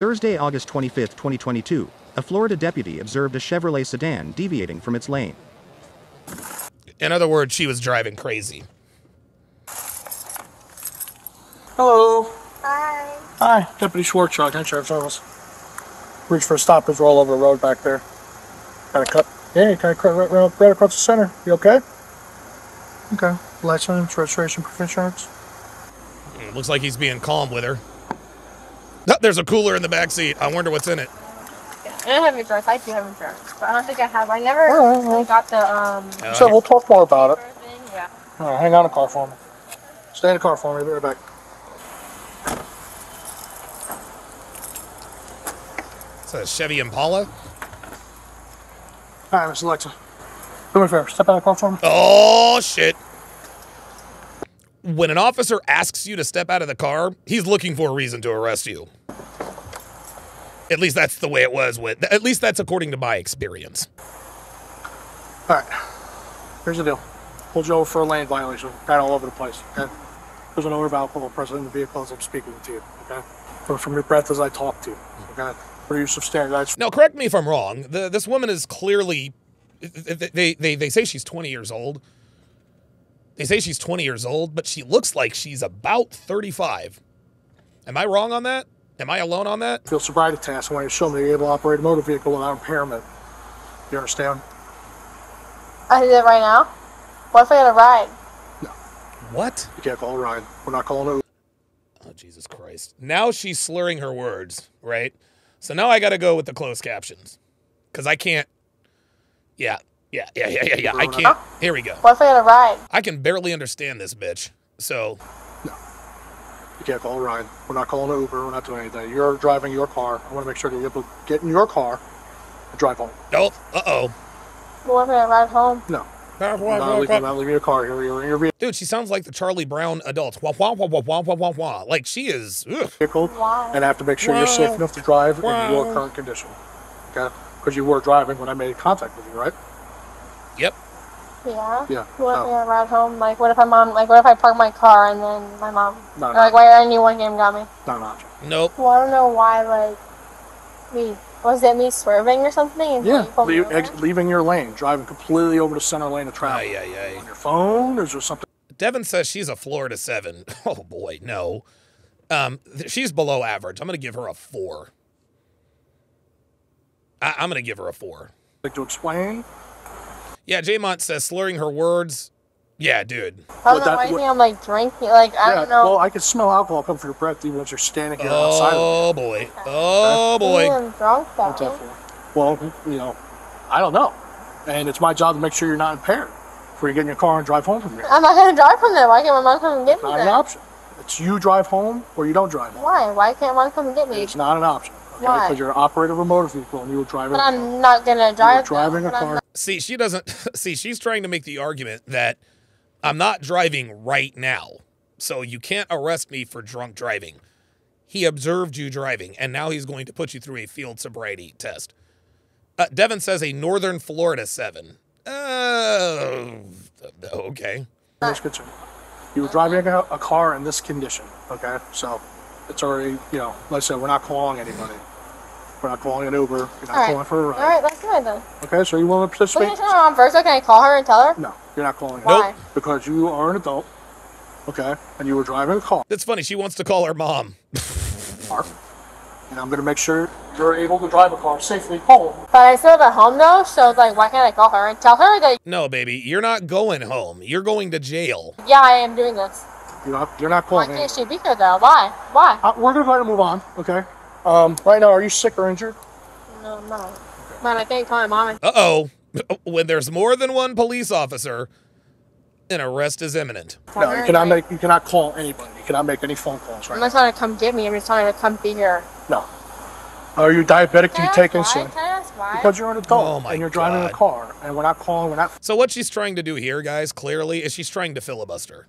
Thursday, August 25, 2022, a Florida deputy observed a Chevrolet sedan deviating from its lane. In other words, she was driving crazy. Hello. Hi. Hi, Deputy Schwartzrock. I'm Sheriff Farnes. Reach for a stop and roll over the road back there. Kind of cut right across the center. You okay? Okay. License, registration, proof of insurance. It looks like he's being calm with her. Oh, there's a cooler in the back seat. I wonder what's in it. I don't have insurance. I do have insurance, but I don't think I have. I never really got the. So we'll talk more about it. Yeah. All right, hang on in the car for me. Stay in the car for me. I'll be right back. It's a Chevy Impala. All right, Mr. Alexa. Do me a favor. Step out of the car for me. Oh shit! When an officer asks you to step out of the car, he's looking for a reason to arrest you. At least that's the way it was with. At least that's according to my experience. All right. Here's the deal. Pulled you over for a lane violation. Got all over the place. Okay. There's an odor of alcohol present in the vehicle as I'm speaking to you. Okay. Or from your breath as I talk to you. Okay. For use of standardized. Now, correct me if I'm wrong. This woman is clearly. They say she's 20 years old. They say she's 20 years old, but she looks like she's about 35. Am I wrong on that? Am I alone on that? Field sobriety test. I want you to show me you're able to operate a motor vehicle without impairment. You understand? I do that right now? What if I got a ride? No. What? You can't call a ride. We're not calling it. Oh, Jesus Christ. Now she's slurring her words, right? So now I got to go with the closed captions. Because I can't. Yeah. I can't. Here we go. What if I got a ride? I can barely understand this bitch. So. No. You can't call a ride. We're not calling an Uber. We're not doing anything. You're driving your car. I want to make sure that you're able to get in your car and drive home. Nope. Uh-oh. Well, I'm going to ride home. No. I'm not leaving your car here. You're in your... Dude, she sounds like the Charlie Brown adult. Wah, wah, wah, wah, wah, wah, wah, wah. Like, she is... Ugh. Wow. And I have to make sure you're safe enough to drive in your current condition. Okay? Because you were driving when I made contact with you, right? Yep. Yeah. Yeah. What if I ride home? Like, what if I'm on? Like, what if I park my car and then my mom? No. Like, why are you one game got me? No, not you. Nope. Well, I don't know why. Like, was it me swerving or something? Yeah. Leaving your lane, driving completely over the center lane of traffic. On your phone, or is there something? Devin says she's a Florida 7. Oh boy, no. She's below average. I'm gonna give her a 4. I'm gonna give her a 4. Like to explain. Yeah, J-Mont says slurring her words. Yeah, dude. I'm like drinking. Like, I don't know. Well, I can smell alcohol come from your breath even as you're standing here outside. Oh, boy. Okay. Oh, boy. I'm drunk, though. Well, you know, I don't know. And it's my job to make sure you're not impaired before you get in your car and drive home from here. I'm not going to drive from there. Why can't my mom come and get me? It's not an option. It's you drive home or you don't drive home. Why? Why can't mom come and get me? It's not an option. Okay? Why? Because you're an operator of a motor vehicle and you were driving. But I'm not going to drive. You're driving a car. See, she doesn't. See, she's trying to make the argument that I'm not driving right now, so you can't arrest me for drunk driving. He observed you driving, and now he's going to put you through a field sobriety test. Devin says a Northern Florida 7. Okay. You were driving a car in this condition, okay? So it's already, you know, like I said, we're not calling anybody. We're not calling an Uber. You're not calling for a ride. All right, that's good then. Okay, so you want to participate? Wait, can I turn on first? Can I call her and tell her? No, you're not calling her. Why? Nope. Because you are an adult, okay, and you were driving a car. That's funny. She wants to call her mom. And I'm going to make sure you're able to drive a car safely home. But I still live at home, though, so it's like, why can't I call her and tell her that... No, baby, you're not going home. You're going to jail. Yeah, I am doing this. You're not calling her. Why can't she be here, though? Why? Why? We're going to go ahead and move on, okay? Right now, are you sick or injured? No, I'm not. Okay. Mom, I can't call my mom. Uh-oh. When there's more than one police officer, an arrest is imminent. No, you cannot make, you cannot call anybody. You cannot make any phone calls right now. I'm not trying to come get me. I'm just trying to come be here. No. Are you diabetic? Do you take insulin? Can I ask why? Because you're an adult and you're driving a car and we're not calling, we're not... So what she's trying to do here, guys, clearly, is she's trying to filibuster.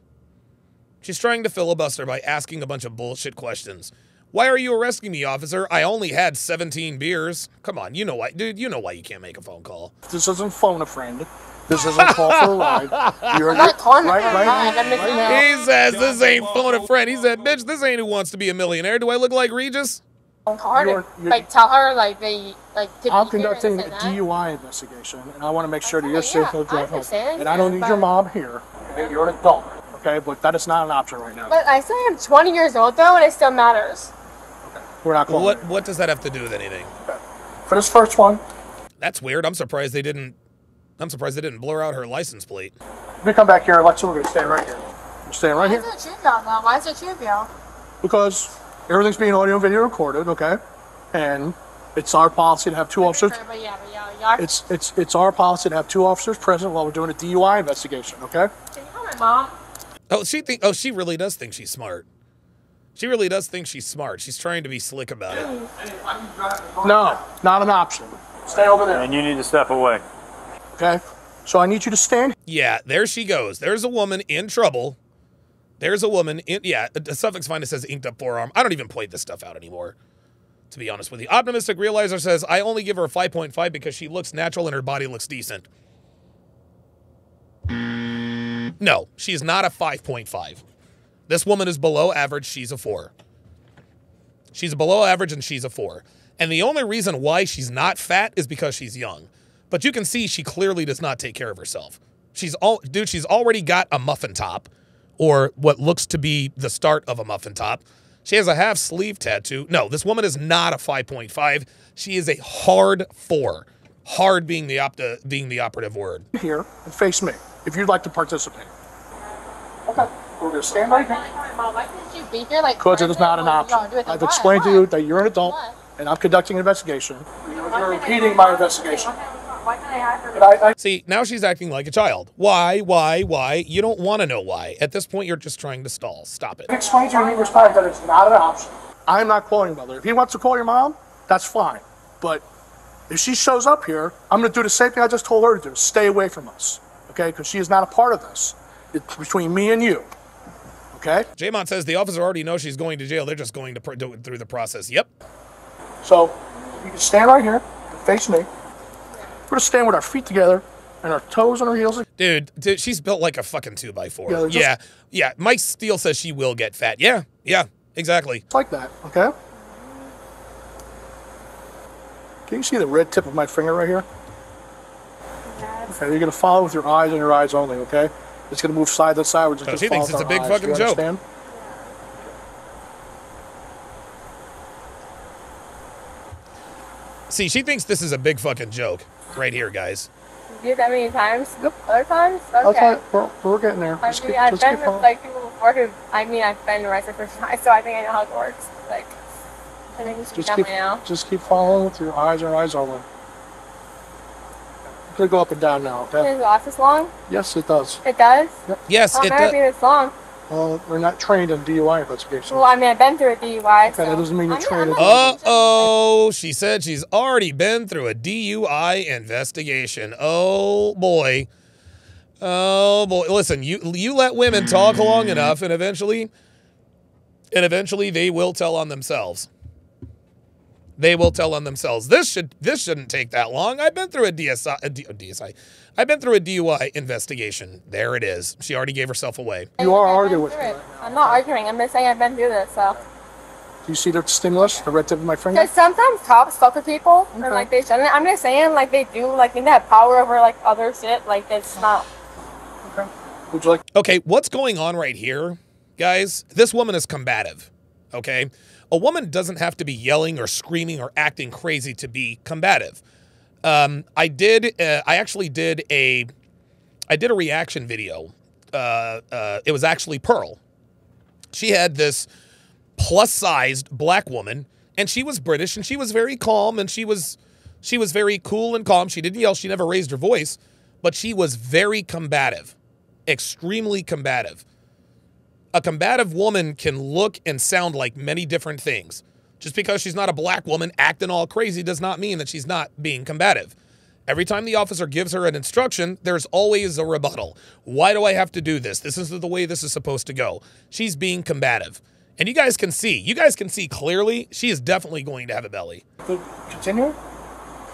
She's trying to filibuster by asking a bunch of bullshit questions. Why are you arresting me, officer? I only had 17 beers. Come on, you know why. Dude, you know why you can't make a phone call. This isn't phone a friend. This isn't call for a ride. You're not calling for a ride. He says this ain't phone a friend. He said, bitch, this ain't Who Wants to Be a Millionaire. Do I look like Regis? harder. Like tell her like they like. I'm conducting a DUI investigation, and I want to make sure that you're safe to drive home. And I don't need your mom here. You're an adult, okay? But that is not an option right now. But I say I'm 20 years old though, and it still matters. Okay. We're not calling. What does that have to do with anything? Okay. For this first one. That's weird. I'm surprised they didn't blur out her license plate. Let me come back here and let you stay right here. You're staying right here. Why is it trivial though? Why is it trivial? Because everything's being audio and video recorded, okay? And it's our policy to have two officers. It's our policy to have two officers present while we're doing a DUI investigation, okay? Can you call my mom? Oh, she really does think she's smart. She really does think she's smart. She's trying to be slick about it. No, not an option. Stay over there. And you need to step away. Okay, so I need you to stand. Yeah, there she goes. There's a woman in trouble. There's a woman in, yeah, the suffix finus says inked up forearm. I don't even play this stuff out anymore, to be honest with you. Optimistic Realizer says, I only give her a 5.5 because she looks natural and her body looks decent. No, she's not a 5.5. This woman is below average. She's a 4. She's below average and she's a 4. And the only reason why she's not fat is because she's young. But you can see she clearly does not take care of herself. She's already got a muffin top, or what looks to be the start of a muffin top. She has a half sleeve tattoo. No, this woman is not a 5.5. She is a hard 4. Hard being the operative word. Here and face me if you'd like to participate. Okay, we're gonna stand right here. Why couldn't you be here? Like, because it is not an option. I've explained to you that you're an adult and I'm conducting an investigation. You're impeding my investigation. Why can I hire her? See, now she's acting like a child. Why? You don't want to know why. At this point, you're just trying to stall. Stop it. Explain to your neighbor's time that it's not an option. I'm not calling mother. If he wants to call your mom, that's fine. But if she shows up here, I'm going to do the same thing I just told her to do. Stay away from us, okay? Because she is not a part of this. It's between me and you, okay? Jamont says the officer already knows she's going to jail. They're just going to do it through the process. Yep. So you can stand right here, face me. We're going to stand with our feet together and our toes on our heels. Dude, she's built like a fucking 2x4. Yeah. Mike Steele says she will get fat. Yeah, exactly. It's like that, okay? Can you see the red tip of my finger right here? Yes. Okay, you're going to follow with your eyes and your eyes only, okay? It's going to move side to side. We're just going to follow with our eyes. She thinks it's a big fucking joke. Do you understand? See, she thinks this is a big fucking joke. Right here, guys. You did that many times? Nope. Other times? Okay. We're getting there. I've been with like people before who, I mean, I've been with the first time, so I think I know how it works. Like, I think it's just now. Just keep following with your eyes and eyes only. It's going to go up and down now, okay? Does it last this long? Yes, it does. It does? Yep. Yes, it does. I'll never be this long. Well, we're not trained in DUI investigations. Well, I mean, I've been through a DUI. Okay, so that doesn't mean you're trained in DUI. Uh-oh, she said she's already been through a DUI investigation. Oh, boy. Oh, boy. Listen, you let women talk long enough, and eventually they will tell on themselves. They will tell on themselves. This shouldn't take that long. I've been through I've been through a DUI investigation. There it is. She already gave herself away. You are arguing with me. Right now. I'm not arguing. I'm just saying I've been through this. So. Do you see the stimulus, the red tip of my finger? Because sometimes cops fuck with people, and like they shouldn't. I'm just saying, like they do, like they have power over like other shit. Like it's not. Okay. Would you like? Okay, what's going on right here, guys? This woman is combative. Okay, a woman doesn't have to be yelling or screaming or acting crazy to be combative. I did a reaction video. It was actually Pearl. She had this plus-sized black woman, and she was British, and she was very calm, and she was very cool and calm. She didn't yell. She never raised her voice, but she was very combative, extremely combative. A combative woman can look and sound like many different things. Just because she's not a black woman acting all crazy does not mean that she's not being combative. Every time the officer gives her an instruction, there's always a rebuttal. Why do I have to do this? This isn't the way this is supposed to go. She's being combative. And you guys can see clearly, she is definitely going to have a belly. Continue?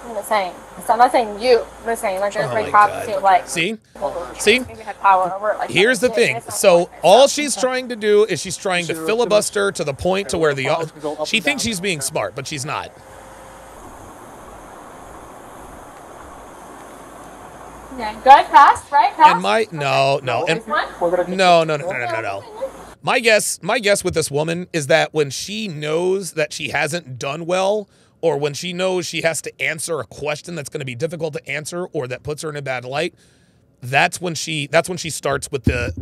I'm just saying. So I'm not saying you. I'm just saying, like, there's great cops who, like, see? Have power over it. Like, here's the thing. So all she's trying to do is she's trying to filibuster to the point to where the she thinks she's being smart, but she's not. Okay. Good. Pass. Right. Pass. And my no. My guess with this woman is that when she knows that she hasn't done well, or when she knows she has to answer a question that's going to be difficult to answer, or that puts her in a bad light, that's when she starts with the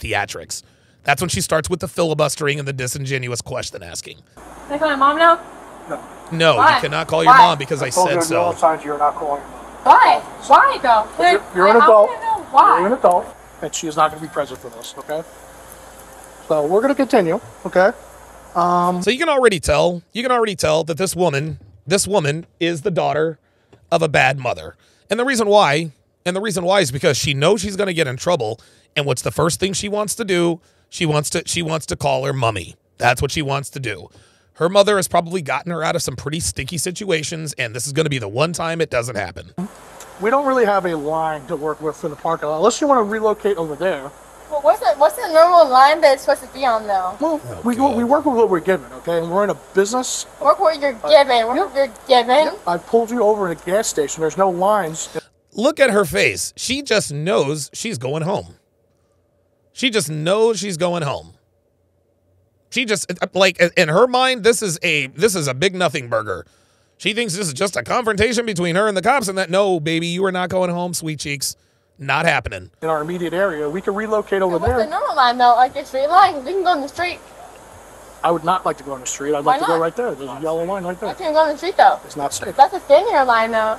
theatrics. That's when she starts with the filibustering and the disingenuous question asking. Can I call my mom now? No. Why? You cannot call your mom because I said so. I told you no signs. You're not calling. Why? Why though? You're an adult. Why? You're an adult, and she is not going to be present for this. Okay. So we're going to continue. Okay. So you can already tell. You can already tell that this woman is the daughter of a bad mother, and the reason why is because she knows she's going to get in trouble. And what's the first thing she wants to do? She wants to call her mommy. That's what she wants to do. Her mother has probably gotten her out of some pretty sticky situations, and this is going to be the one time it doesn't happen. We don't really have a line to work with for the parking lot, unless you want to relocate over there. Well, what's the normal line that it's supposed to be on, though? Well, we work with what we're given, okay? And we're in a business. Work what you're given. Work what you're given. I pulled you over at a gas station. There's no lines. Look at her face. She just knows she's going home. She just knows she's going home. She just, like, in her mind, this is a big nothing burger. She thinks this is just a confrontation between her and the cops, and that, no, baby, you are not going home, sweet cheeks. Not happening. In our immediate area, we could relocate over there. What's the normal line, though? Like a straight line? We can go on the street. I would not like to go on the street. I'd like to go right there. There's a yellow line right there. I can't go on the street, though. It's not safe. That's a standard line, though.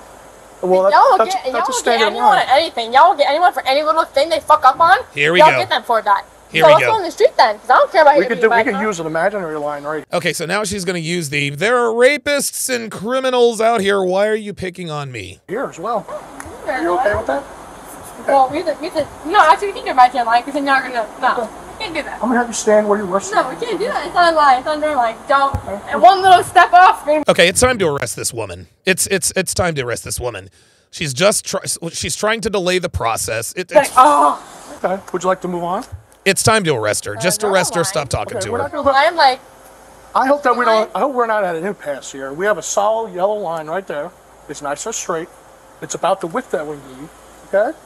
Well, y'all will get anyone on anything. Y'all will get anyone for any little thing they fuck up on. Here we go. Y'all get them for that. Here we go. On the street then, because I don't care about we could use an imaginary line, right? Okay, so now she's going to use the, there are rapists and criminals out here. Why are you picking on me? Here as well. Are you okay with that? Well, no, actually, we can go back to your line, because then you're not going to, we can't do that. I'm going to have you stand where you're resting. No, we can't do that. It's not a line. It's under, like, don't, and one little step off. Okay, it's time to arrest this woman. It's time to arrest this woman. She's just, she's trying to delay the process. Okay, would you like to move on? It's time to arrest her. Just arrest her. Stop talking to her. I'm like, I hope that we don't. I hope we're not at an impasse here. We have a solid yellow line right there. It's nice and straight. It's about the width that we need. Okay.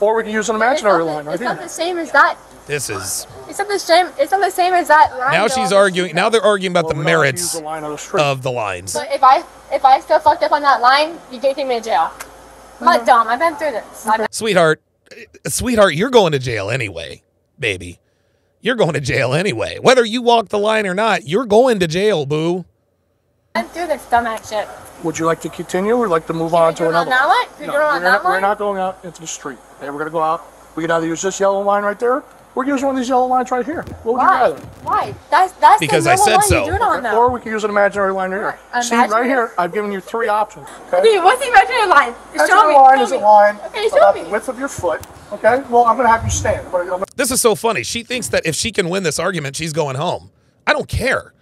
Or we can use an imaginary line right here. It's not the same as that. This is. It's not the same. It's not the same as that line. Now she's arguing. Now they're arguing about the merits of the lines. But if I still fucked up on that line, you can't take me to jail. I'm not dumb. I've been through this. Sweetheart. Sweetheart, you're going to jail anyway, baby. You're going to jail anyway. Whether you walk the line or not, you're going to jail, boo. I'm through this dumbass shit. Would you like to continue or like to move on to another one? No, we're not going out into the street. Okay, we're going to go out. We can either use this yellow line right there. We're going to use one of these yellow lines right here. What would you rather? Why? That's because I said so. Or we can use an imaginary line right here. Imaginary. See, right here, I've given you three options. Okay, what's the imaginary line? Imaginary line is a line about the width of your foot. Okay, well, I'm going to have you stand. This is so funny. She thinks that if she can win this argument, she's going home. I don't care.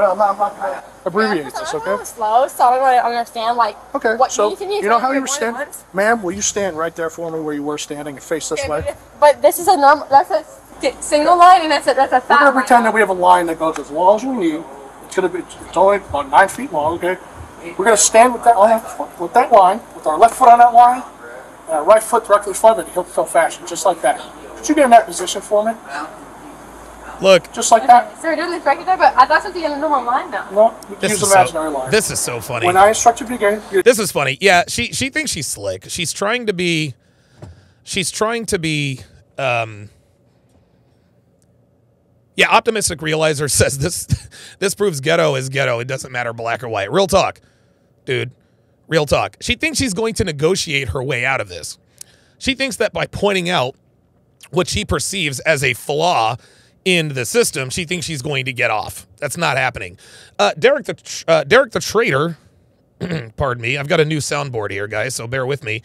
I'm not abbreviating this, okay? I'm slow, so I don't really understand, like, what you know how you stand? Ma'am, will you stand right there for me where you were standing and face this way? But this is a normal, that's a single line, and that's a fat line. We're going to pretend that we have a line that goes as long as we need. It's going to be, it's only about 9 feet long, okay? We're going to stand with that line, with our left foot on that line, and our right foot directly in front of it, heel-to-toe fashion, just like that. Could you get in that position for me? Look. Just like that. Sir, I didn't expect it there, but I thought something in the normal line now. No, use an imaginary line. This is so funny. When I instructed you again. This is funny. Yeah, she thinks she's slick. She's trying to be yeah, optimistic realizer says this proves ghetto is ghetto. It doesn't matter black or white. Real talk, dude. Real talk. She thinks she's going to negotiate her way out of this. She thinks that by pointing out what she perceives as a flaw in the system, she thinks she's going to get off. That's not happening. Derek the Traitor, pardon me, I've got a new soundboard here, guys, so bear with me.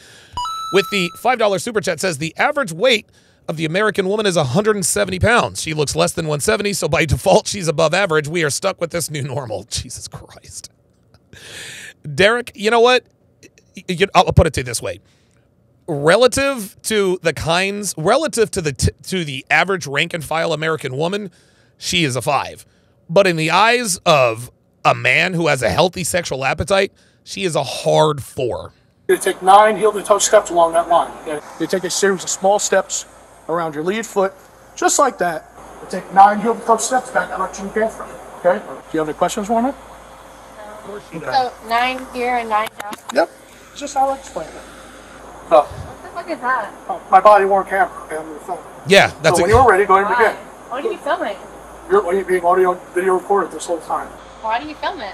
With the $5 super chat says, the average weight of the American woman is 170 pounds. She looks less than 170, so by default, she's above average. We are stuck with this new normal. Jesus Christ. Derek, you know what? I'll put it to you this way. Relative to the average rank and file American woman, she is a 5. But in the eyes of a man who has a healthy sexual appetite, she is a hard 4. You take 9 heel-to-toe steps along that line. You take a series of small steps around your lead foot, just like that. You take 9 heel-to-toe steps back direction you came from. Okay. Do you have any questions, Warner? No. Okay. So 9 here and 9 down. Yep. It's just how I explain it. So, what the fuck is that? Oh, my body-worn camera. Okay, I'm going to film it. Yeah, that's so when you're ready, go ahead and begin. Why do you film it? You're being audio video recorded this whole time. Why do you film it?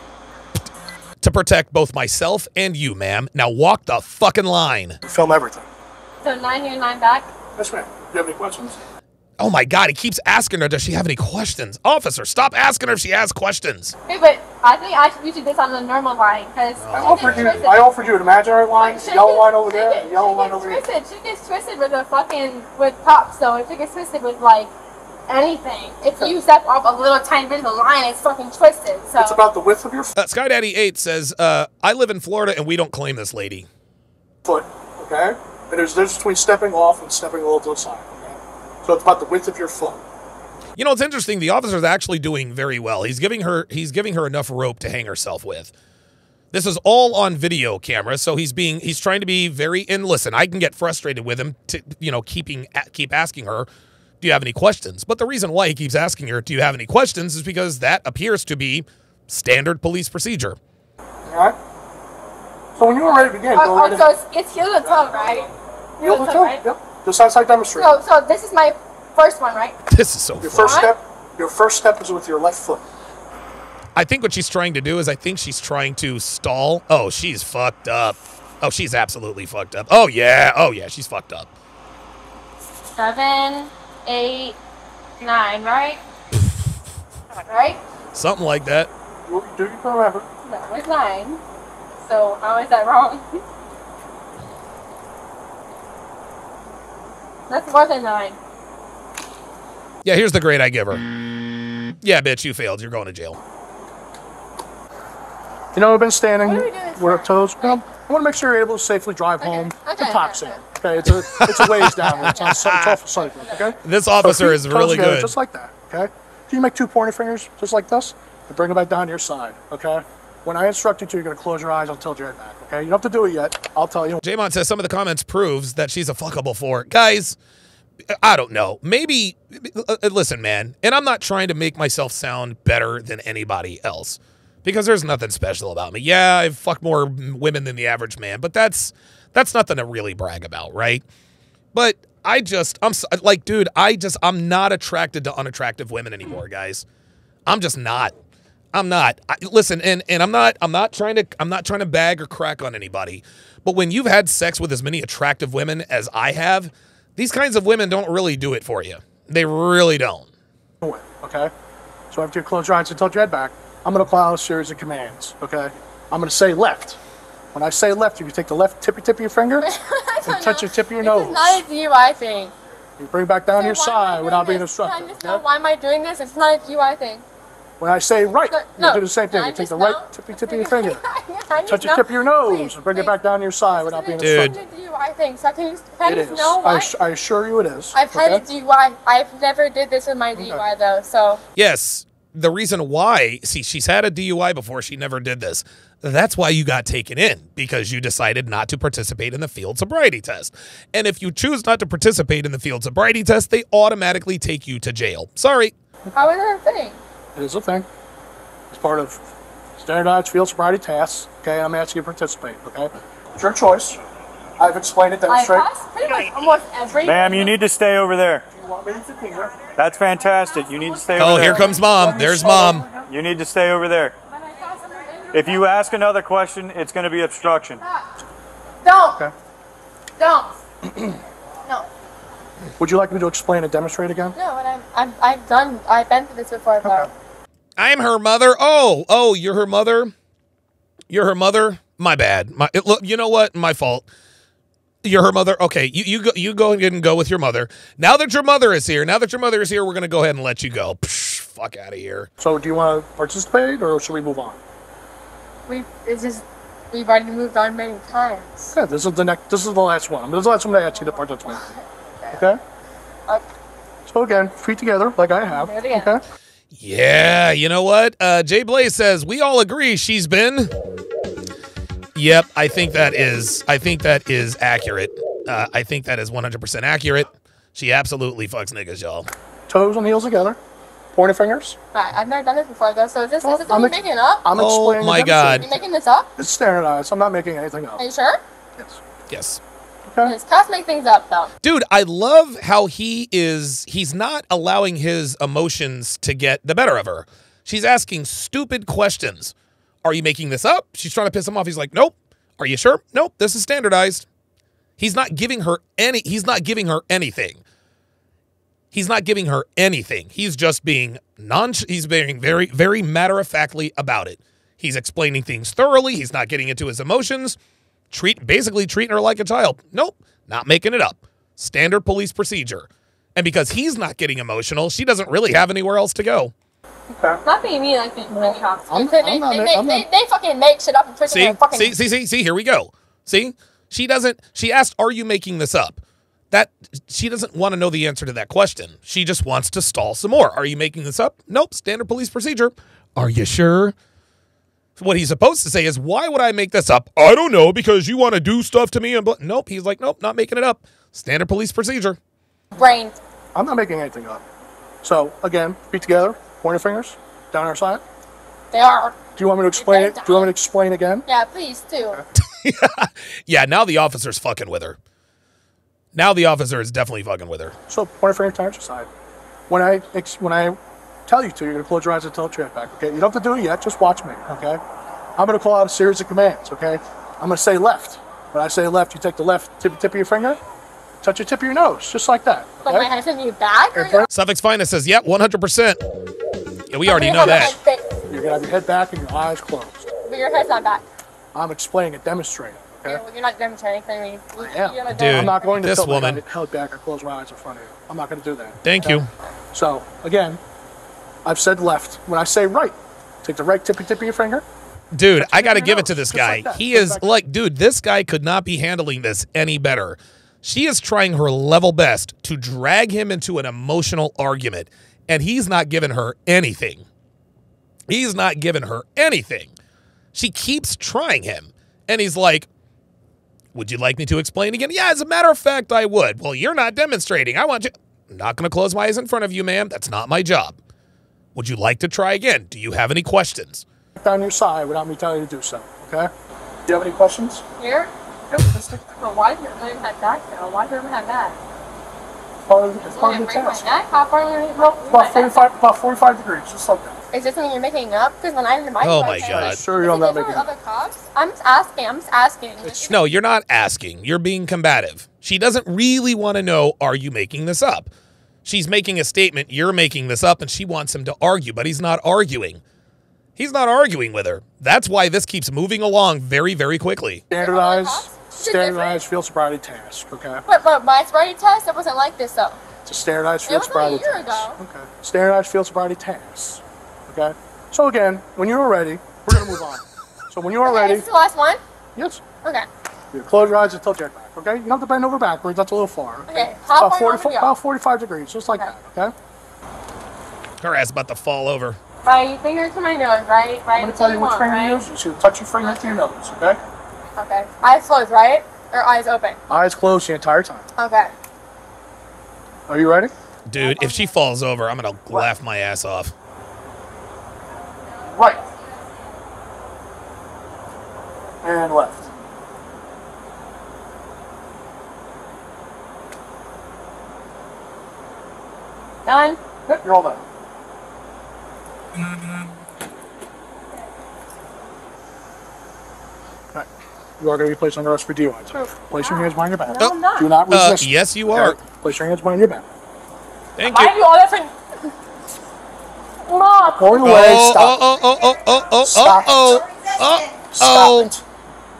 To protect both myself and you, ma'am. Now walk the fucking line. Film everything. So 9 here, 9 back? Yes, ma'am. Do you have any questions? Oh my God, he keeps asking her, does she have any questions? Officer, stop asking her if she has questions. Hey, but I think we should do this on the normal line, because I offered you an imaginary line, like, the yellow line over there. She gets twisted with a fucking, with pops, so if she gets twisted with, like, anything. If you step off a little tiny bit of the line, it's fucking twisted, so. It's about the width of your foot. Sky Daddy 8 says, I live in Florida and we don't claim this lady. Foot, okay? And there's a difference between stepping off and stepping a little to the side. So it's about the width of your foot. You know, it's interesting. The officer's actually doing very well. He's giving her enough rope to hang herself with. This is all on video camera, so he's trying to be very. And listen, I can get frustrated with him to, you know, keep asking her, do you have any questions? But the reason why he keeps asking her, do you have any questions, is because that appears to be standard police procedure. All right. So when you were ready to begin, it's heel to toe, right? Heel to toe, right? Yep. Just as I demonstrate. So this is my first one, right? This is so funny. Your first step is with your left foot. I think what she's trying to do is she's trying to stall. Oh, she's fucked up. Oh, she's absolutely fucked up. Oh, yeah, she's fucked up. 7, 8, 9, right? Right? Something like that. Do you remember? That was 9. So how is that wrong? That's more than 9. Yeah, here's the grade I give her. Yeah, bitch, you failed. You're going to jail. You know, we've been standing with our toes. You know, I want to make sure you're able to safely drive home. Okay. The top sand. Okay, it's a ways down. It's off a cycle, okay? This officer is really good. Just like that, okay? Do you make 2 pointer fingers just like this? And bring them back down to your side, okay? When I instruct you to, you're going to close your eyes. I'll tilt your head back, okay? You don't have to do it yet. I'll tell you. J-Mon says some of the comments proves that she's a fuckable 4. Guys, I don't know. Maybe, listen, man, and I'm not trying to make myself sound better than anybody else because there's nothing special about me. Yeah, I fuck more women than the average man, but that's nothing to really brag about, right? But I'm not attracted to unattractive women anymore, guys. I'm just not. I'm not. Listen, and I'm not trying to bag or crack on anybody. But when you've had sex with as many attractive women as I have, these kinds of women don't really do it for you. They really don't. Okay. So after you close your eyes and tilt your head back, I'm going to apply a series of commands. Okay. I'm going to say left. When I say left, you can take the left tippy of your finger and touch your tip of your nose. It's not a DUI thing. You bring back down your side without being instructed. I just know why am I doing this? It's not a DUI thing. When I say right, you do the same thing. You take the right tip of your finger, touch the tip of your nose, and bring it back down to your side without being insulted. It's a DUI thing, so I just know why. I assure you it is. I've had a DUI. I've never did this with my DUI, though, so. Yes, the reason why, see, she's had a DUI before. She never did this. That's why you got taken in, because you decided not to participate in the field sobriety test. And if you choose not to participate in the field sobriety test, they automatically take you to jail. Sorry. How is that a thing? It is a thing. It's part of standardized field sobriety tests. Okay, I'm asking you to participate. Okay, it's your choice. I've explained it. Demonstrate. Ma'am, you need to stay over there. You want me to? That's fantastic. You need to stay over there. Oh, here comes mom. There's mom. You need to stay over there. If you ask another question, it's going to be obstruction. Don't. Okay. Don't. No. Would you like me to explain and demonstrate again? No, but I've been through this before. Okay. I'm her mother. Oh, you're her mother. You're her mother. My bad. Look, you know what? My fault. You're her mother. Okay, you go ahead and go with your mother. Now that your mother is here, we're gonna go ahead and let you go. Psh, fuck out of here. So, do you want to participate, or should we move on? We've already moved on many times. Okay, this is the last one. I mean, this is the last one I asked you to part that's with. Okay? So again, feet together, like I have. Okay? Yeah, you know what? Jay Blaze says, we all agree she's been. Yep, I think that is accurate. I think that is 100% accurate. She absolutely fucks niggas, y'all. Toes and heels together. Pointer fingers. Right, I've never done this before, though, so this is making it up. I'm explaining. Oh my God. You making this up? It's standardized. I'm not making anything up. Are you sure? Yes. Yes. Okay. It's tough to make things up, though. Dude, I love how he's not allowing his emotions to get the better of her. She's asking stupid questions. Are you making this up? She's trying to piss him off. He's like, nope. Are you sure? Nope. This is standardized. He's not giving her anything. He's not giving her anything. He's just being he's being very, very matter-of-factly about it. He's explaining things thoroughly. He's not getting into his emotions. Basically treating her like a child. Nope, not making it up. Standard police procedure. And because he's not getting emotional, she doesn't really have anywhere else to go. Okay. Not being mean, I think. No, they fucking make shit up and twist it. See, here we go. See, she asked, "Are you making this up?" That she doesn't want to know the answer to that question. She just wants to stall some more. Are you making this up? Nope. Standard police procedure. Are you sure? What he's supposed to say is, why would I make this up? I don't know, because you want to do stuff to me. And nope. He's like, nope, not making it up. Standard police procedure. Brain. I'm not making anything up. So, again, feet together, pointer fingers, down our side. They are. Do you want me to explain it? Do you want me to explain again? Yeah, please do. Okay. Yeah, now the officer's fucking with her. Now the officer is definitely fucking with her. So pointer finger down your side. When I tell you to, you're gonna close your eyes and tilt your head back. Okay, you don't have to do it yet. Just watch me. Okay, I'm gonna call out a series of commands. Okay, I'm gonna say left. When I say left, you take the left tip of your finger, touch the tip of your nose, just like that. Okay? But my head in your back. Suffix Finest says, "Yep, 100%." Yeah, we already know that. You're gonna have your head back and your eyes closed. But your head's not back. I'm explaining it, demonstrating. Okay. You're not demonstrating anything. Dude, I'm not going to this woman. I held back or close my eyes in front of you. I'm not going to do that. Thank you. So, again, I've said left. When I say right, take the right tip of your finger. Dude, I got to give it to this guy. He is like, dude, this guy could not be handling this any better. She is trying her level best to drag him into an emotional argument, and he's not giving her anything. He's not giving her anything. She keeps trying him, and he's like, would you like me to explain again? Yeah, as a matter of fact, I would. Well, you're not demonstrating. I want you. I'm not going to close my eyes in front of you, ma'am. That's not my job. Would you like to try again? Do you have any questions? Down your side without me telling you to do so, okay? Do you have any questions? Here? But why do you even have that, though? Why do you even have that? It's part of the test. How far do you have that? About 45 degrees, just like that. Is this something you're making up? Because when I'm in my oh my God! I'm sure you're not making up. I'm just asking. I'm just asking. No, you're not asking. You're being combative. She doesn't really want to know. Are you making this up? She's making a statement. You're making this up, and she wants him to argue, but he's not arguing. He's not arguing with her. That's why this keeps moving along very, very quickly. Standardized field sobriety task. Okay. But my sobriety test, it wasn't like this though. It's a standardized field sobriety test. It was like a year ago. Okay. Standardized field sobriety task. Okay. So again, when you're ready, we're gonna move on. So when you are ready, is this the last one? Yes. Okay. You close your eyes and tilt your head back. Okay. You don't have to bend over backwards. That's a little far. Okay. About 45 degrees, just like that. Okay. Her ass about to fall over. Right finger to my nose. Right. Right. I'm gonna tell you which finger you use. You touch your finger to your nose. Okay. Okay. Eyes closed, right? Or eyes open? Eyes closed the entire time. Okay. Are you ready? Dude, if she falls over, I'm gonna laugh my ass off. Right. And left. Done. Yep, you're all done. Right. You are going to be placed under arrest for DUI. Place your hands behind your back. No, I'm not. Do not resist. Yes, you are. Okay. Place your hands behind your back. Thank you. Why do all that for... Mom. Going away. Stop. Stop.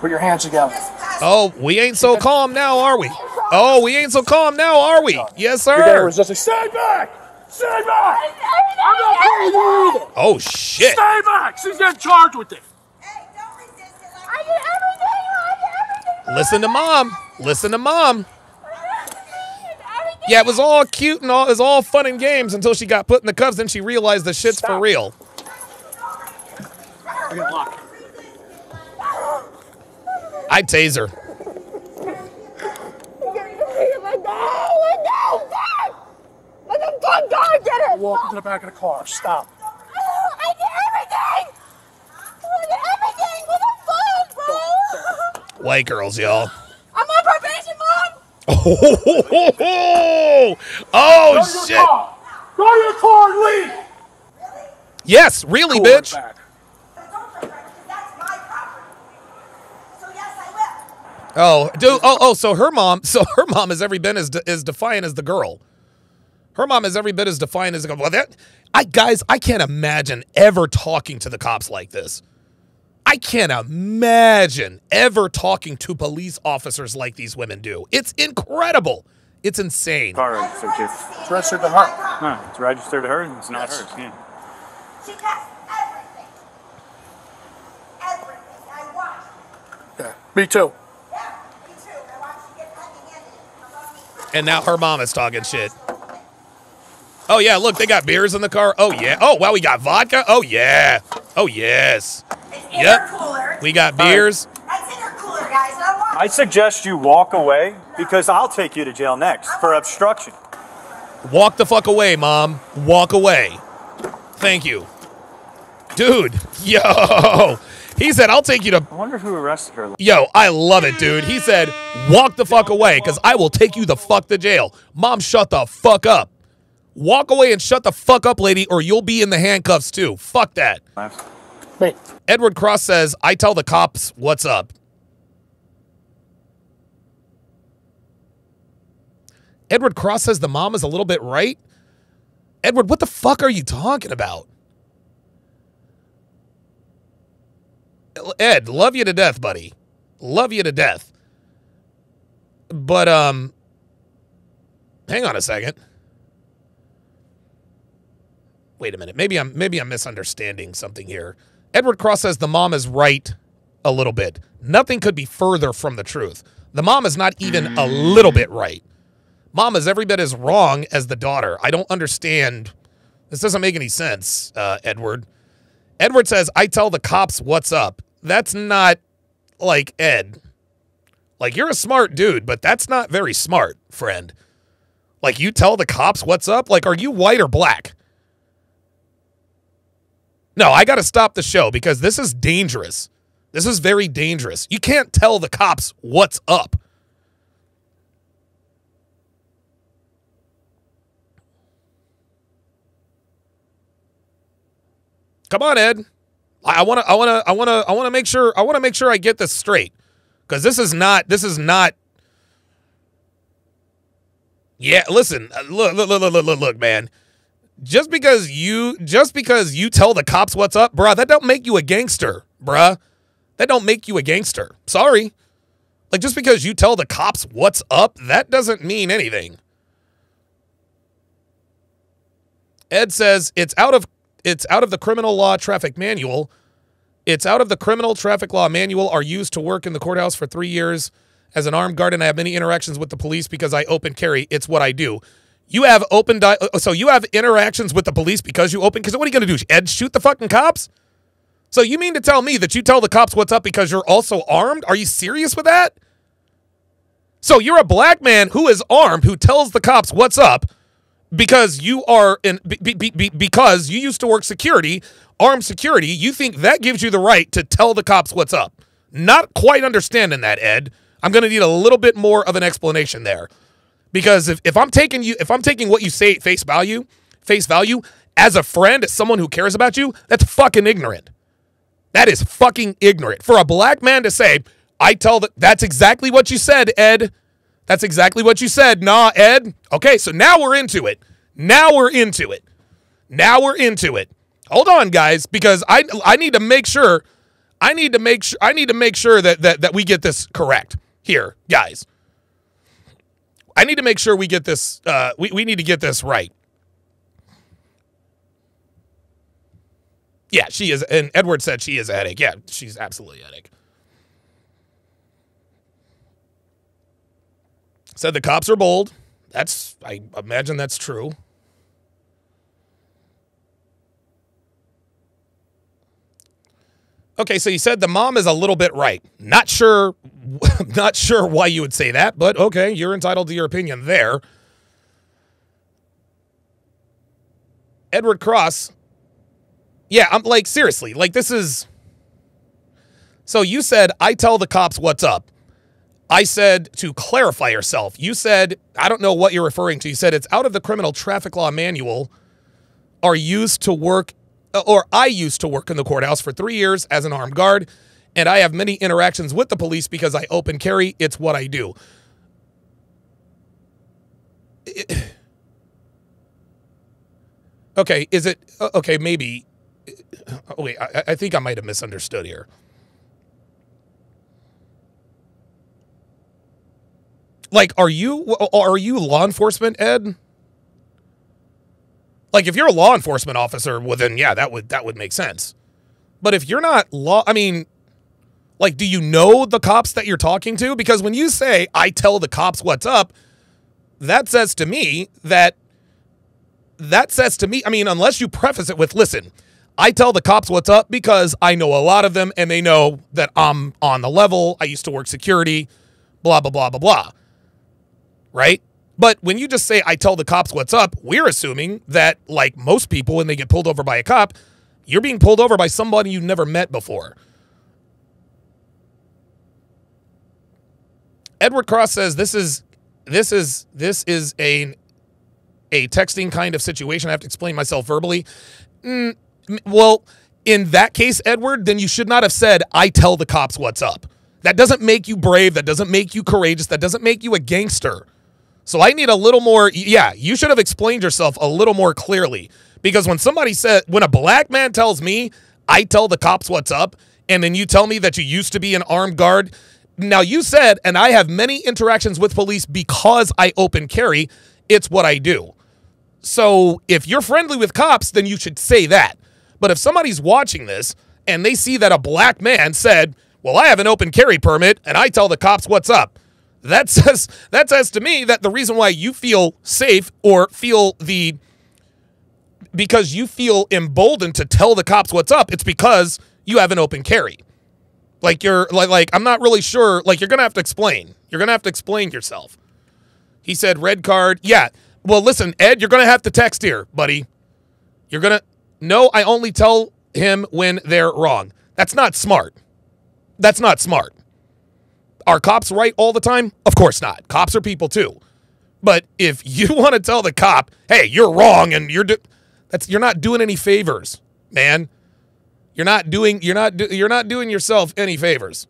Put your hands together. Oh, we ain't so calm now, are we? Oh, we ain't so calm now, are we? Yes, sir. Stand back. Stand back. I'm not playing with it. Oh shit. Stand back. She's not charged with it. Hey, don't I did everything. Listen to mom. Listen to mom. Yeah, it was all cute and all. It was all fun and games until she got put in the cuffs. Then she realized the shit's for real. I'd tase her. Walk to the back of the car. Stop. I did everything. I did everything with a phone, bro. White girls, y'all. I'm on probation, mom. Oh shit. Go to your car and leave. Yes, really, bitch. Back. Oh, dude. Oh, so her mom. So her mom is every bit as defiant as the girl. Her mom is every bit as defiant as a girl. Well, guys, I can't imagine ever talking to the cops like this. I can't imagine ever talking to police officers like these women do. It's incredible. It's insane. It's registered to her. Huh. It's registered to her and it's not hers. Yeah. She passed everything. Everything. I watched it. Yeah. Me too. Yeah, me too. I watched you get heavy-handed. And now her mom is talking shit. Oh, yeah, look, they got beers in the car. Oh, yeah. Oh, wow, we got vodka. Oh, yeah. Oh, yes. Yep. We got beers. That's in her cooler, guys. I suggest you walk away because I'll take you to jail next for obstruction. Walk the fuck away, Mom. Walk away. Thank you. Dude, yo. He said, I'll take you to... I wonder who arrested her. Yo, I love it, dude. He said, walk the fuck away because I will take you the fuck to jail. Mom, shut the fuck up. Walk away and shut the fuck up, lady, or you'll be in the handcuffs, too. Fuck that. Wait. Edward Cross says, I tell the cops what's up. Edward Cross says the mom is a little bit right. Edward, what the fuck are you talking about? Ed, love you to death, buddy. Love you to death. But, hang on a second. Wait a minute. Maybe I'm misunderstanding something here. Edward Cross says the mom is right a little bit. Nothing could be further from the truth. The mom is not even a little bit right. Mom is every bit as wrong as the daughter. I don't understand. This doesn't make any sense, Edward. Edward says, I tell the cops what's up. That's not like Ed. Like, you're a smart dude, but that's not very smart, friend. Like, you tell the cops what's up? Like, are you white or black? No, I got to stop the show because this is dangerous. This is very dangerous. You can't tell the cops what's up. Come on, Ed. I want to make sure I get this straight because this is not. Yeah, listen. Look, man. Just because you tell the cops what's up, bruh, that don't make you a gangster, bruh. That don't make you a gangster. Sorry. Like, just because you tell the cops what's up, that doesn't mean anything. Ed says, it's out of the criminal law traffic manual. It's out of the criminal traffic law manual are used to work in the courthouse for 3 years as an armed guard, and I have many interactions with the police because I open carry. It's what I do. You have so you have interactions with the police because you open, because what are you going to do, Ed, shoot the fucking cops? So you mean to tell me that you tell the cops what's up because you're also armed? Are you serious with that? So you're a black man who is armed, who tells the cops what's up because you are because you used to work security, armed security. You think that gives you the right to tell the cops what's up? Not quite understanding that, Ed. I'm going to need a little bit more of an explanation there. Because if I'm taking what you say at face value as a friend, as someone who cares about you, that's fucking ignorant. That is fucking ignorant. For a black man to say, that's exactly what you said, Ed. That's exactly what you said. Nah, Ed. Okay, so now we're into it. Hold on, guys, because I need to make sure that we get this correct here, guys. I need to make sure we get this, we need to get this right. Yeah, she is, and Edward said she is a headache. Yeah, she's absolutely a headache. Said the cops are bold. That's, I imagine that's true. Okay, so you said the mom is a little bit right. Not sure why you would say that, but okay, you're entitled to your opinion there. Edward Cross. Yeah, I'm like, seriously, like this is... So you said, I tell the cops what's up. I said to clarify yourself. You said, I don't know what you're referring to. You said it's out of the criminal traffic law manual, I used to work in the courthouse for 3 years as an armed guard, and I have many interactions with the police because I open carry. It's what I do. Okay, is it... Okay, maybe... Wait, I think I might have misunderstood here. Like, are you law enforcement, Ed? Like, if you're a law enforcement officer, well, then, yeah, that would make sense. But if you're not law... I mean, like, do you know the cops that you're talking to? Because when you say, I tell the cops what's up, that says to me that... That says to me... I mean, unless you preface it with, listen, I tell the cops what's up because I know a lot of them, and they know that I'm on the level. I used to work security, blah, blah, blah, blah, blah. Right? But when you just say, I tell the cops what's up, we're assuming that, like most people, when they get pulled over by a cop, you're being pulled over by somebody you've never met before. Edward Cross says this is a texting kind of situation. I have to explain myself verbally. Well, in that case, Edward, then you should not have said, I tell the cops what's up. That doesn't make you brave. That doesn't make you courageous. That doesn't make you a gangster. So I need a little more, yeah, you should have explained yourself a little more clearly. Because when somebody said, when a black man tells me, I tell the cops what's up, and then you tell me that you used to be an armed guard. Now you said, and I have many interactions with police because I open carry. It's what I do. So if you're friendly with cops, then you should say that. But if somebody's watching this and they see that a black man said, well, I have an open carry permit and I tell the cops what's up, that says to me that the reason why you feel safe or feel the... Because you feel emboldened to tell the cops what's up, it's because you have an open carry. Like, you're... Like I'm not really sure... Like, you're going to have to explain. You're going to have to explain yourself. He said red card. Yeah. Well, listen, Ed, you're going to have to text here, buddy. You're going to... No, I only tell him when they're wrong. That's not smart. That's not smart. Are cops right all the time? Of course not. Cops are people too. But if you want to tell the cop, hey, you're wrong and you're not doing any favors, man. You're not doing yourself any favors.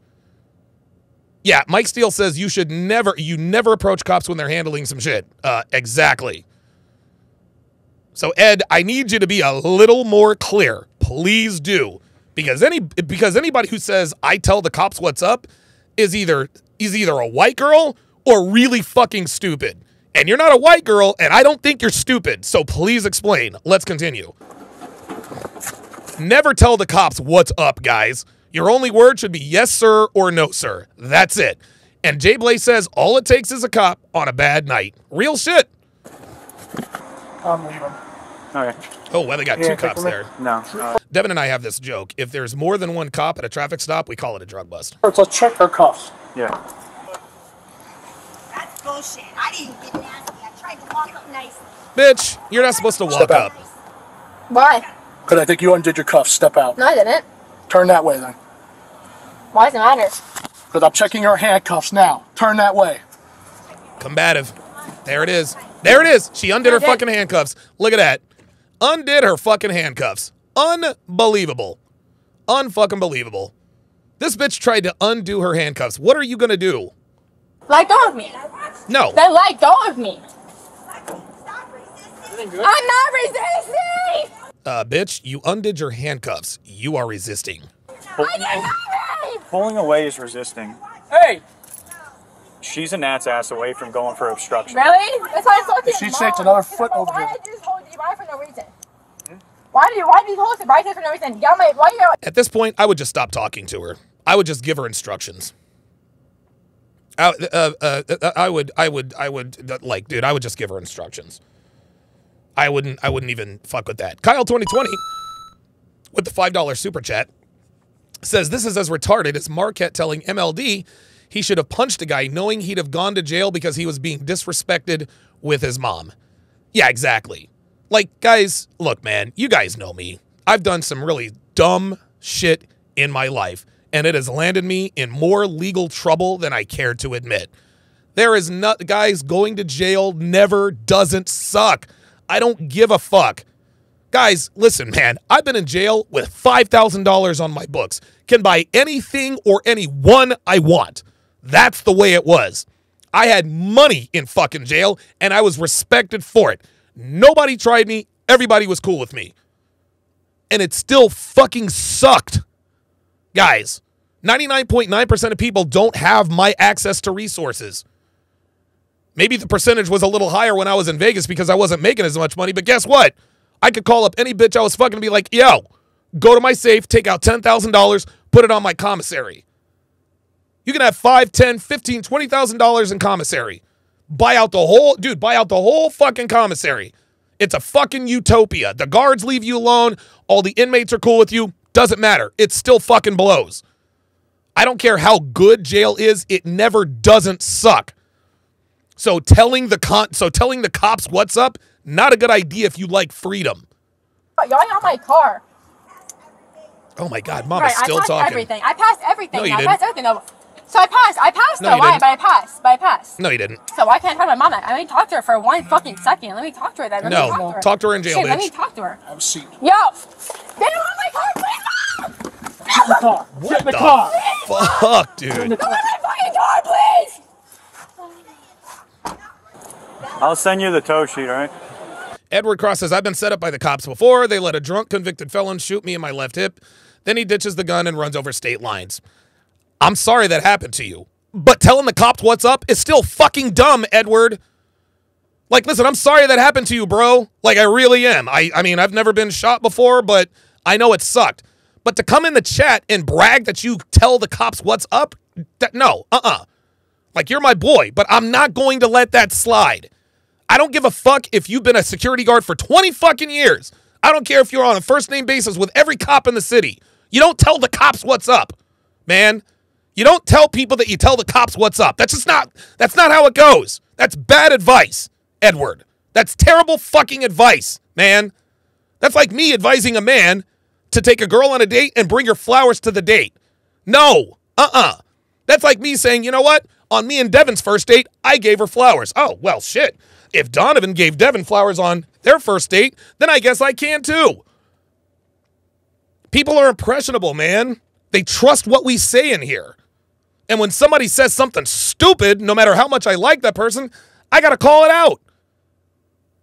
Yeah, Mike Steele says you never approach cops when they're handling some shit. Exactly. So Ed, I need you to be a little more clear. Please do. Because anybody who says I tell the cops what's up is either a white girl or really fucking stupid. And you're not a white girl, and I don't think you're stupid. So please explain. Let's continue. Never tell the cops what's up, guys. Your only word should be yes, sir, or no, sir. That's it. And Jay Blaze says all it takes is a cop on a bad night. Real shit. I'm leaving. Okay. Oh, well, they got two cops there. No. Devin and I have this joke. If there's more than one cop at a traffic stop, we call it a drug bust. First, let's check her cuffs. Yeah. That's bullshit. I didn't get nasty. I tried to walk up nicely. Bitch, you're not supposed to walk up. Why? Because I think you undid your cuffs. Step out. No, I didn't. Turn that way, then. Why does it matter? Because I'm checking her handcuffs now. Turn that way. Combative. There it is. There it is. She undid her fucking handcuffs. Look at that. Undid her fucking handcuffs. Unbelievable. Unfucking believable. This bitch tried to undo her handcuffs. What are you going to do? Let go of me. No. Then let go of me. I'm not resisting. Bitch, you undid your handcuffs. You are resisting. I did not rape! Pulling away is resisting. Hey! She's a gnat's ass away from going for obstruction. Really? That's why I told you. She takes another foot over you. Why did you just hold you right for no reason? Why did you hold it right there for no reason? Y'all made, why you... At this point, I would just stop talking to her. I would just give her instructions. I would like, dude, I would just give her instructions. I wouldn't even fuck with that. Kyle 2020 with the $5 super chat says, this is as retarded as Marquette telling MLD he should have punched a guy knowing he'd have gone to jail because he was being disrespected with his mom. Yeah, exactly. Like, guys, look, man, you guys know me. I've done some really dumb shit in my life, and it has landed me in more legal trouble than I care to admit. There is not, guys, going to jail never doesn't suck. I don't give a fuck. Guys, listen, man, I've been in jail with $5,000 on my books. Can buy anything or anyone I want. That's the way it was. I had money in fucking jail, and I was respected for it. Nobody tried me. Everybody was cool with me. And it still fucking sucked. Guys, 99.9% of people don't have my access to resources. Maybe the percentage was a little higher when I was in Vegas because I wasn't making as much money, but guess what? I could call up any bitch I was fucking and be like, yo, go to my safe, take out $10,000, put it on my commissary. You can have $5, $10, $15, $20,000 in commissary. Buy out the whole, dude, buy out the whole fucking commissary. It's a fucking utopia. The guards leave you alone. All the inmates are cool with you. Doesn't matter. It still fucking blows. I don't care how good jail is. It never doesn't suck. So telling the cops what's up, not a good idea if you like freedom. Y'all on my car. Oh my God, Mama's right, still talking. Everything. I passed everything. No, you didn't. I passed everything. No. So I passed. I passed. No, though. Why? But I passed. No, you didn't. So why can't I talk to my mom? I mean, talk to her for one fucking second. Let me talk to her then. No, talk to her in jail, shit, bitch. Let me talk to her. Have a seat. Yo, they don't want my car, please. Shut the car. Shut the car. Fuck, dude. Don't let my fucking car, please. I'll send you the tow sheet, all right? Edward Cross says, I've been set up by the cops before. They let a drunk convicted felon shoot me in my left hip. Then he ditches the gun and runs over state lines. I'm sorry that happened to you, but telling the cops what's up is still fucking dumb, Edward. Like, listen, I'm sorry that happened to you, bro. Like, I really am. I mean, I've never been shot before, but I know it sucked. But to come in the chat and brag that you tell the cops what's up, that, no, Like, you're my boy, but I'm not going to let that slide. I don't give a fuck if you've been a security guard for 20 fucking years. I don't care if you're on a first-name basis with every cop in the city. You don't tell the cops what's up, man. You don't tell people that you tell the cops what's up. That's just not, that's not how it goes. That's bad advice, Edward. That's terrible fucking advice, man. That's like me advising a man to take a girl on a date and bring her flowers to the date. No, That's like me saying, you know what? On me and Devin's first date, I gave her flowers. Oh, well, shit. If Donovan gave Devin flowers on their first date, then I guess I can too. People are impressionable, man. They trust what we say in here. And when somebody says something stupid, no matter how much I like that person, I got to call it out.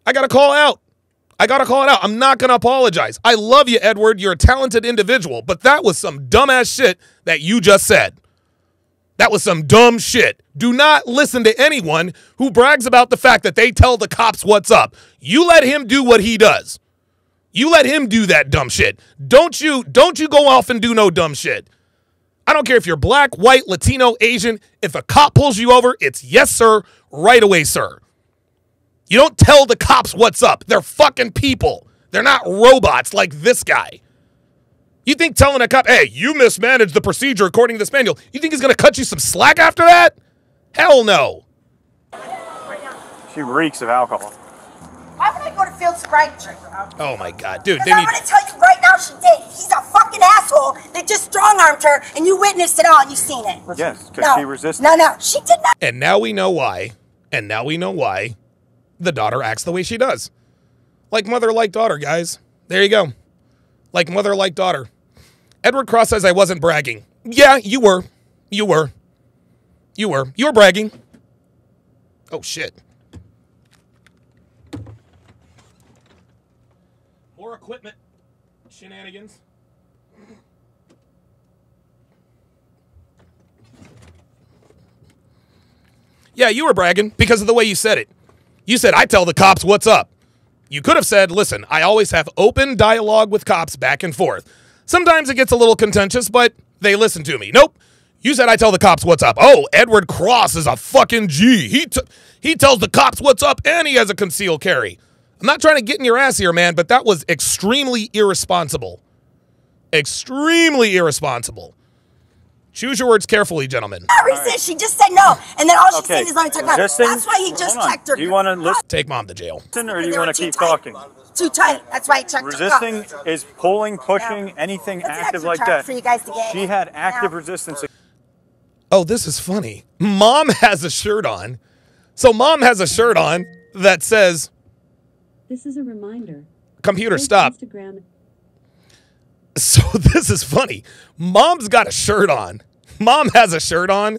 I'm not going to apologize. I love you, Edward. You're a talented individual, but that was some dumbass shit that you just said. That was some dumb shit. Do not listen to anyone who brags about the fact that they tell the cops what's up. You let him do what he does. You let him do that dumb shit. Don't you go off and do no dumb shit. I don't care if you're black, white, Latino, Asian. If a cop pulls you over, it's yes, sir, right away, sir. You don't tell the cops what's up. They're fucking people. They're not robots like this guy. You think telling a cop, hey, you mismanaged the procedure according to this manual, you think he's going to cut you some slack after that? Hell no. She reeks of alcohol. Why would I go to field sobriety check for alcohol? Oh my God, dude. Because I'm going to tell you right now she did. He's a fucking asshole that just strong-armed her, and you witnessed it all, and you've seen it. Yes, because she resisted. No, she did not. And now we know why, the daughter acts the way she does. Like mother, like daughter, guys. There you go. Like mother, like daughter. Edward Cross says I wasn't bragging. Yeah, you were. You were bragging. Oh, shit. More equipment shenanigans. Yeah, you were bragging because of the way you said it. You said, I tell the cops what's up. You could have said, listen, I always have open dialogue with cops back and forth. Sometimes it gets a little contentious, but they listen to me. Nope. You said I tell the cops what's up. Oh, Edward Cross is a fucking G. He tells the cops what's up, and he has a concealed carry. I'm not trying to get in your ass here, man, but that was extremely irresponsible. Extremely irresponsible. Choose your words carefully, gentlemen. Right. She just said no, and then all she said is let me talk about it. That's why he just checked her. Do you want to listen? Take mom to jail. Or do you want to keep talking? Too tight. That's why he checked her. Resisting is pulling, pushing, anything active like that. For you guys to get. She had active resistance. Oh, this is funny. Mom has a shirt on. So mom has a shirt on that says, "This is a reminder. Computer, stop." Instagram. So this is funny. Mom's got a shirt on. Mom has a shirt on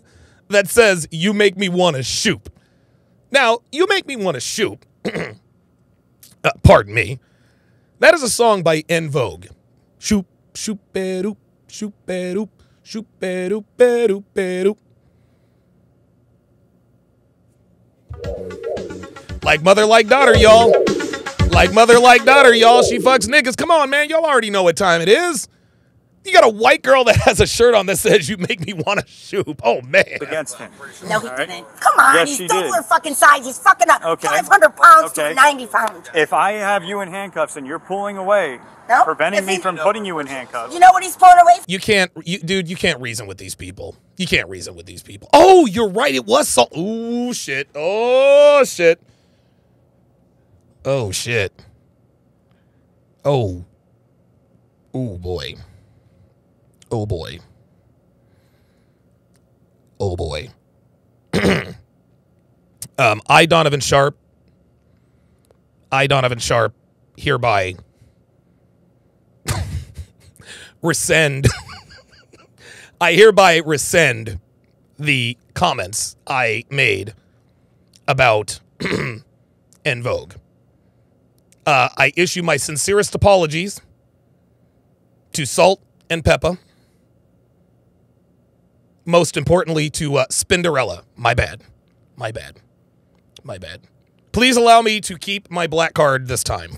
that says, "You make me want to shoot." Now, "You make me want to shoot." Pardon me. That is a song by En Vogue. Shoop, shoop, bedoop, shoop, bedoop, shoop, bedoop, bedoop, bedoop. Like mother, like daughter, y'all. Like mother, like daughter, y'all. She fucks niggas. Come on, man. Y'all already know what time it is. You got a white girl that has a shirt on that says, "You make me want to shoot." Oh, man. Against him. No, he didn't. Come on. Yes, he's double her fucking size. He's fucking up 500 pounds to 90 pounds. If I have you in handcuffs and you're pulling away, preventing me from putting you in handcuffs. You know what he's pulling away from? You can't, dude, you can't reason with these people. You can't reason with these people. Oh, you're right. It was so. Ooh, shit. Oh, shit. Oh, shit. Oh. Oh, boy. Oh, boy. Oh, boy. I, Donovan Sharpe. I, Donovan Sharpe, hereby rescind. I hereby rescind the comments I made about En Vogue. I issue my sincerest apologies to Salt-N-Pepa. Most importantly, to Spinderella. My bad. My bad. My bad. Please allow me to keep my black card this time.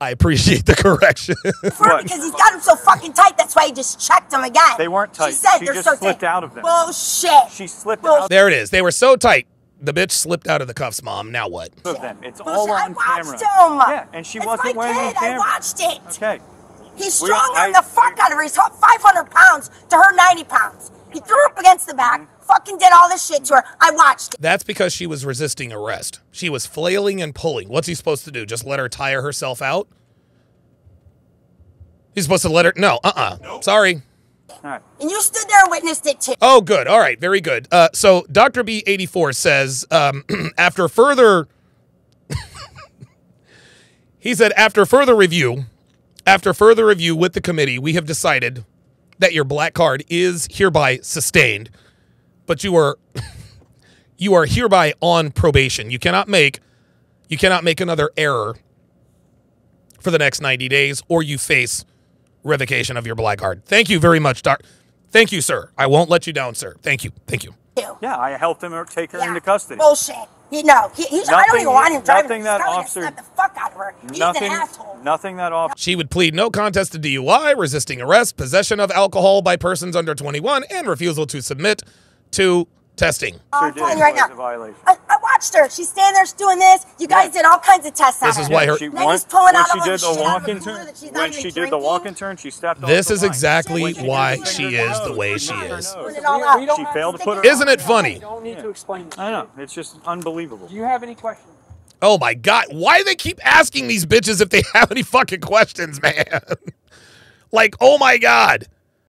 I appreciate the correction. Because he's got him so fucking tight, that's why he just checked him again. They weren't tight. She said they're so tight. She just slipped out of them. Bullshit. She slipped out. There it is. They were so tight. The bitch slipped out of the cuffs, mom. Now what? It's all on camera. Yeah, and she wasn't wearing it on camera. I watched it. Okay. He strong-armed the fuck out of her. He's 500 pounds to her 90 pounds. He threw her up against the back, fucking did all this shit to her. I watched it. That's because she was resisting arrest. She was flailing and pulling. What's he supposed to do? Just let her tire herself out? He's supposed to let her... No, nope. Sorry. Right. And you stood there and witnessed it too. Oh, good. All right. Very good. So Dr. B84 says, after further, he said, after further review with the committee, we have decided that your black card is hereby sustained, but you are hereby on probation. You cannot make another error for the next 90 days or you face revocation of your black card. Thank you very much, Doc. Thank you, sir. I won't let you down, sir. Thank you. Thank you. Yeah, I helped him take her into custody. Bullshit. No, I don't even want him driving. That officer slapped the fuck out of her. He's an asshole. Nothing that officer. She would plead no contest to DUI, resisting arrest, possession of alcohol by persons under 21, and refusal to submit to testing. I'm telling you right now. I watched her. She's standing there doing this. You guys did all kinds of tests on her. This is why her... When she did the walk-in turn, she stepped off the line. This is exactly why she is the way she is. She failed to put her... Isn't it funny? You don't need to explain this. I know. It's just unbelievable. Do you have any questions? Oh, my God. Why do they keep asking these bitches if they have any fucking questions, man? Like, oh, my God.